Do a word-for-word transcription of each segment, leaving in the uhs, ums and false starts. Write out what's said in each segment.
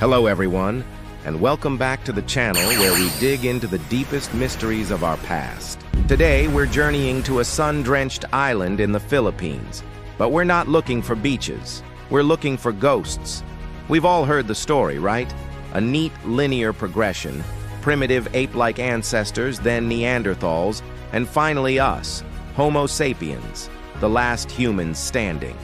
Hello everyone, and welcome back to the channel where we dig into the deepest mysteries of our past. Today we're journeying to a sun-drenched island in the Philippines. But we're not looking for beaches, we're looking for ghosts. We've all heard the story, right? A neat linear progression, primitive ape-like ancestors, then Neanderthals, and finally us, Homo sapiens, the last humans standing.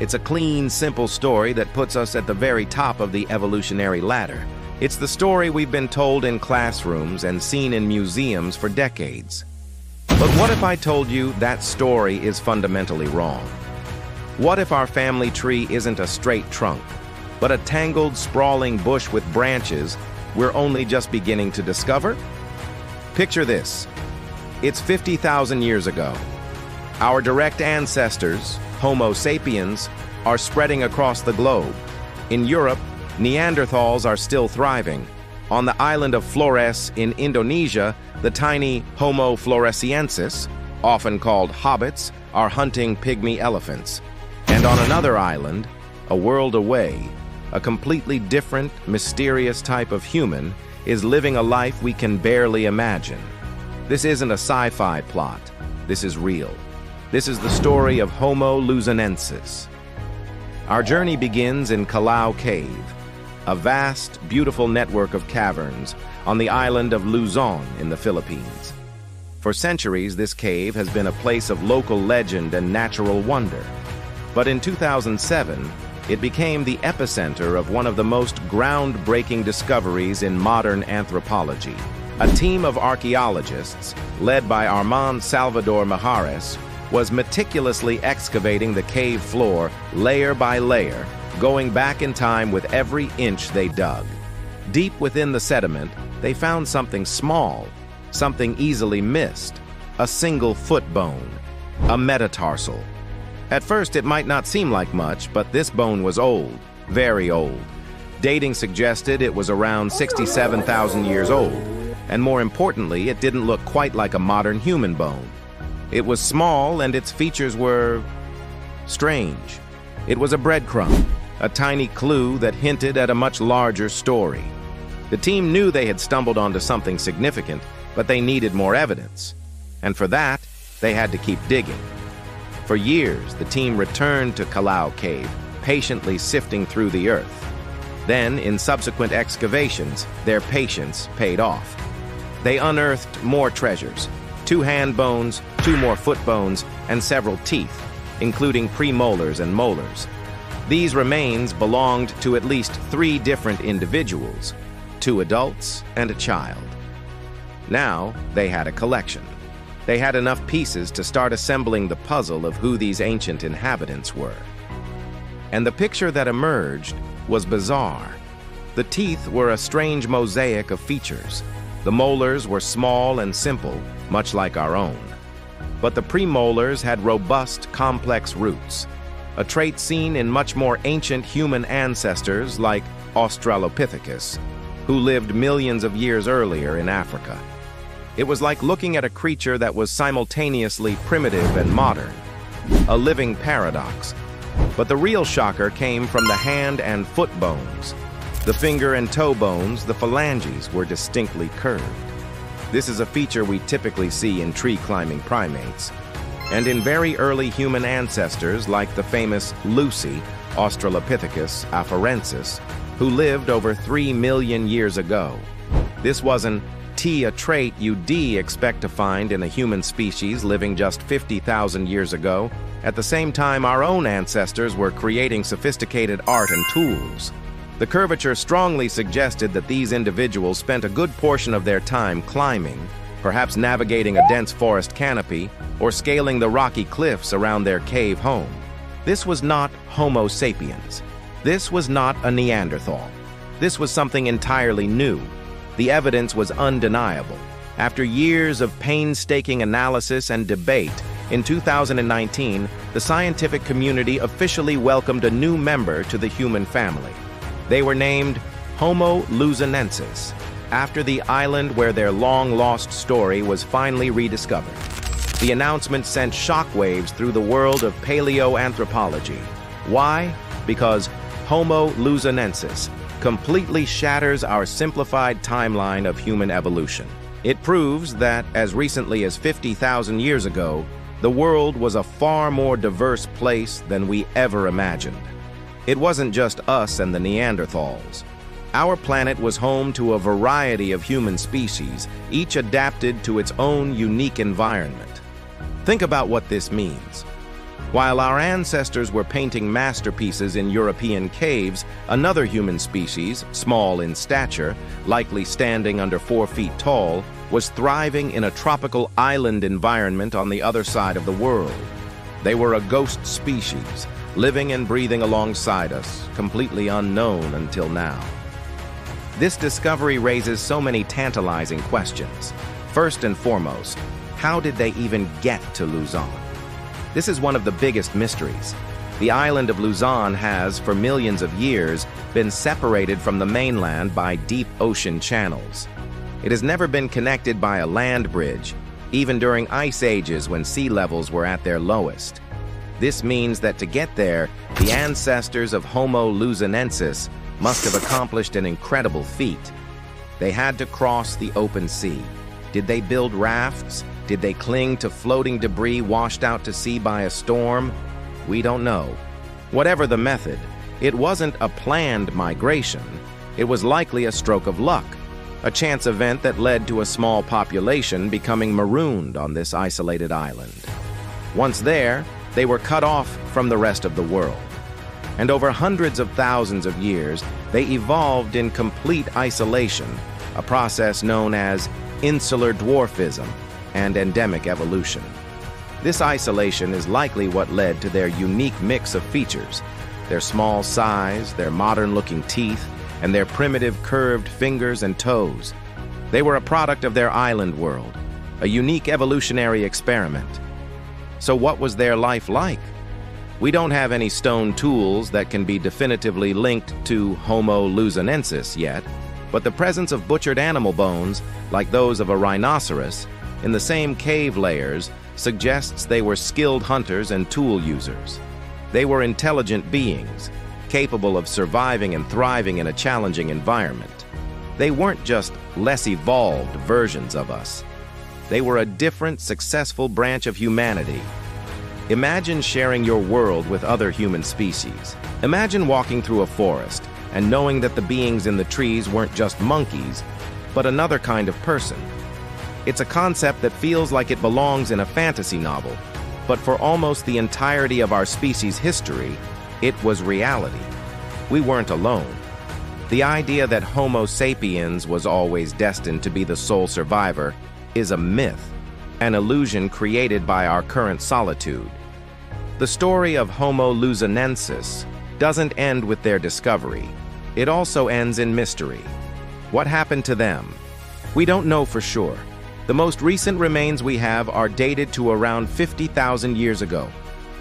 It's a clean, simple story that puts us at the very top of the evolutionary ladder. It's the story we've been told in classrooms and seen in museums for decades. But what if I told you that story is fundamentally wrong? What if our family tree isn't a straight trunk, but a tangled, sprawling bush with branches we're only just beginning to discover? Picture this. It's fifty thousand years ago. Our direct ancestors, Homo sapiens, are spreading across the globe. In Europe, Neanderthals are still thriving. On the island of Flores in Indonesia, the tiny Homo floresiensis, often called hobbits, are hunting pygmy elephants. And on another island, a world away, a completely different, mysterious type of human is living a life we can barely imagine. This isn't a sci-fi plot. This is real. This is the story of Homo luzonensis. Our journey begins in Callao Cave, a vast, beautiful network of caverns on the island of Luzon in the Philippines. For centuries, this cave has been a place of local legend and natural wonder. But in two thousand seven, it became the epicenter of one of the most groundbreaking discoveries in modern anthropology. A team of archaeologists, led by Armand Salvador Mijares, was meticulously excavating the cave floor layer by layer, going back in time with every inch they dug. Deep within the sediment, they found something small, something easily missed, a single foot bone, a metatarsal. At first it might not seem like much, but this bone was old, very old. Dating suggested it was around sixty-seven thousand years old, and more importantly, it didn't look quite like a modern human bone. It was small, and its features were strange. It was a breadcrumb, a tiny clue that hinted at a much larger story. The team knew they had stumbled onto something significant, but they needed more evidence. And for that, they had to keep digging. For years, the team returned to Callao Cave, patiently sifting through the earth. Then, in subsequent excavations, their patience paid off. They unearthed more treasures. Two hand bones, two more foot bones, and several teeth, including premolars and molars. These remains belonged to at least three different individuals, two adults and a child. Now, they had a collection. They had enough pieces to start assembling the puzzle of who these ancient inhabitants were. And the picture that emerged was bizarre. The teeth were a strange mosaic of features. The molars were small and simple, much like our own. But the premolars had robust, complex roots, a trait seen in much more ancient human ancestors like Australopithecus, who lived millions of years earlier in Africa. It was like looking at a creature that was simultaneously primitive and modern, a living paradox. But the real shocker came from the hand and foot bones. The finger and toe bones, the phalanges, were distinctly curved. This is a feature we typically see in tree-climbing primates, and in very early human ancestors like the famous Lucy, Australopithecus afarensis, who lived over three million years ago. This wasn't a trait you'd expect to find in a human species living just fifty thousand years ago. At the same time, our own ancestors were creating sophisticated art and tools. The curvature strongly suggested that these individuals spent a good portion of their time climbing, perhaps navigating a dense forest canopy, or scaling the rocky cliffs around their cave home. This was not Homo sapiens. This was not a Neanderthal. This was something entirely new. The evidence was undeniable. After years of painstaking analysis and debate, in two thousand nineteen, the scientific community officially welcomed a new member to the human family. They were named Homo luzonensis, after the island where their long-lost story was finally rediscovered. The announcement sent shockwaves through the world of paleoanthropology. Why? Because Homo luzonensis completely shatters our simplified timeline of human evolution. It proves that, as recently as fifty thousand years ago, the world was a far more diverse place than we ever imagined. It wasn't just us and the Neanderthals. Our planet was home to a variety of human species, each adapted to its own unique environment. Think about what this means. While our ancestors were painting masterpieces in European caves, another human species, small in stature, likely standing under four feet tall, was thriving in a tropical island environment on the other side of the world. They were a ghost species, living and breathing alongside us, completely unknown until now. This discovery raises so many tantalizing questions. First and foremost, how did they even get to Luzon? This is one of the biggest mysteries. The island of Luzon has, for millions of years, been separated from the mainland by deep ocean channels. It has never been connected by a land bridge, even during ice ages when sea levels were at their lowest. This means that to get there, the ancestors of Homo luzonensis must have accomplished an incredible feat. They had to cross the open sea. Did they build rafts? Did they cling to floating debris washed out to sea by a storm? We don't know. Whatever the method, it wasn't a planned migration. It was likely a stroke of luck, a chance event that led to a small population becoming marooned on this isolated island. Once there, they were cut off from the rest of the world. And over hundreds of thousands of years, they evolved in complete isolation, a process known as insular dwarfism and endemic evolution. This isolation is likely what led to their unique mix of features, their small size, their modern-looking teeth, and their primitive curved fingers and toes. They were a product of their island world, a unique evolutionary experiment. So what was their life like? We don't have any stone tools that can be definitively linked to Homo luzonensis yet, but the presence of butchered animal bones, like those of a rhinoceros, in the same cave layers suggests they were skilled hunters and tool users. They were intelligent beings, capable of surviving and thriving in a challenging environment. They weren't just less evolved versions of us. They were a different, successful branch of humanity. Imagine sharing your world with other human species. Imagine walking through a forest and knowing that the beings in the trees weren't just monkeys, but another kind of person. It's a concept that feels like it belongs in a fantasy novel, but for almost the entirety of our species' history, it was reality. We weren't alone. The idea that Homo sapiens was always destined to be the sole survivor is a myth, an illusion created by our current solitude. The story of Homo luzonensis doesn't end with their discovery. It also ends in mystery. What happened to them? We don't know for sure. The most recent remains we have are dated to around fifty thousand years ago.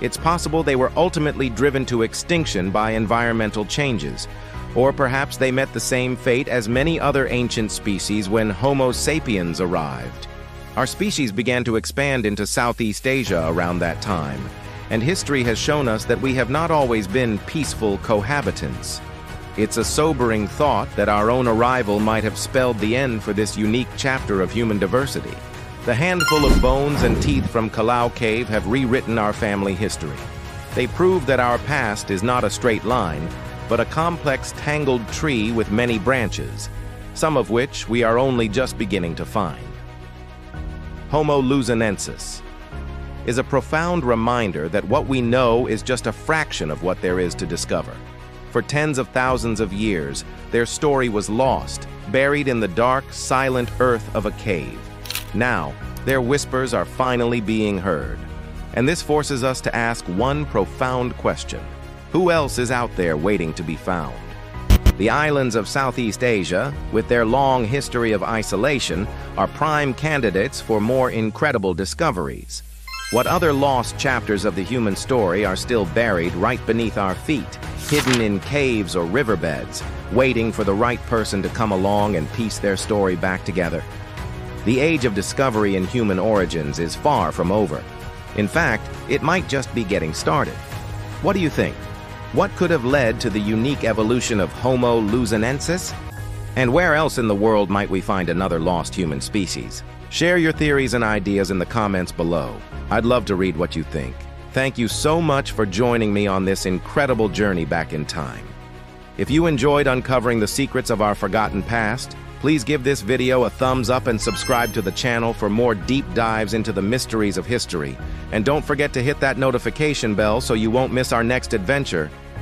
It's possible they were ultimately driven to extinction by environmental changes, or perhaps they met the same fate as many other ancient species when Homo sapiens arrived. Our species began to expand into Southeast Asia around that time, and history has shown us that we have not always been peaceful cohabitants. It's a sobering thought that our own arrival might have spelled the end for this unique chapter of human diversity. The handful of bones and teeth from Callao Cave have rewritten our family history. They prove that our past is not a straight line, but a complex, tangled tree with many branches, some of which we are only just beginning to find. Homo luzonensis is a profound reminder that what we know is just a fraction of what there is to discover. For tens of thousands of years, their story was lost, buried in the dark, silent earth of a cave. Now, their whispers are finally being heard. And this forces us to ask one profound question. Who else is out there waiting to be found? The islands of Southeast Asia, with their long history of isolation, are prime candidates for more incredible discoveries. What other lost chapters of the human story are still buried right beneath our feet, hidden in caves or riverbeds, waiting for the right person to come along and piece their story back together? The age of discovery in human origins is far from over. In fact, it might just be getting started. What do you think? What could have led to the unique evolution of Homo luzonensis? And where else in the world might we find another lost human species? Share your theories and ideas in the comments below. I'd love to read what you think. Thank you so much for joining me on this incredible journey back in time. If you enjoyed uncovering the secrets of our forgotten past, please give this video a thumbs up and subscribe to the channel for more deep dives into the mysteries of history. And don't forget to hit that notification bell so you won't miss our next adventure.